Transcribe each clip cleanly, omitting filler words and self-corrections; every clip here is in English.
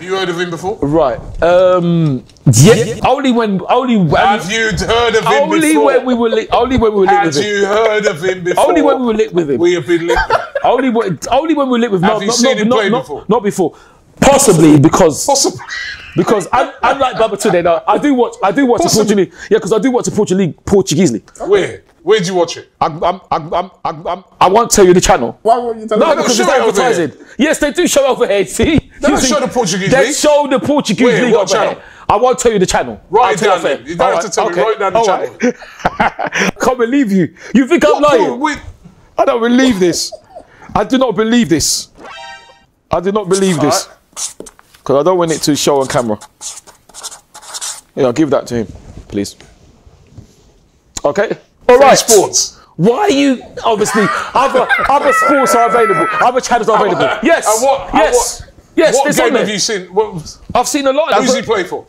Have you heard of him before? Right. Yeah. Only when we were lit with him. We have been lit with him. Only when we were lit with him. Have you seen him play before? Possibly because. Possibly. Because I'm like Babatunde today. Now I do watch the Portuguese. Yeah, because I do watch the Portuguese League. Where? Where did you watch it? I won't tell you the channel. Why won't you tell me? No, because it's advertising. Yes, they do show over here. See, they don't show the Portuguese League. They show the Portuguese League over here. I won't tell you the channel. Right down there. You don't have to tell me. Right down the channel. I can't believe you. You think I'm lying? I don't believe this. I do not believe this. I do not believe this. Because I don't want it to show on camera. Yeah, give that to him, please. Okay. All right. Sports. Why are you obviously other sports are available? Other channels are available. Yes. What game have you seen? I've seen a lot. Who's he play for?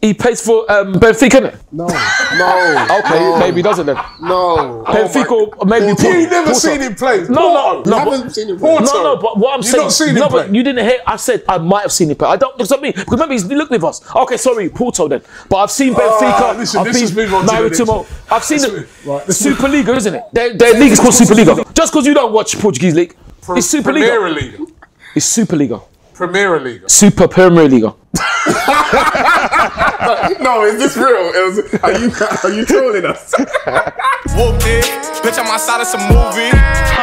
He plays for Benfica, isn't it? No. No. Okay, no. Maybe doesn't then. No. Benfica or maybe Porto. You've never seen him play? No, no. You haven't seen him play? No, no, but what I'm saying... You've not seen him play? You didn't hear... I said I might have seen him play. I don't... It's not me. Because remember, he's looking with us. Okay, sorry, Porto then. But I've seen Benfica. Listen, this is moving on to the next. I've seen the Super Liga, isn't it? Their league is called Super Liga. Just because you don't watch Portuguese League. It's Super Liga. Premier Liga. It's Super Liga. Premier Liga. Super Premier Liga. No, is this real? Are you trolling us? Whoop it, bitch, I'm outside of some movie.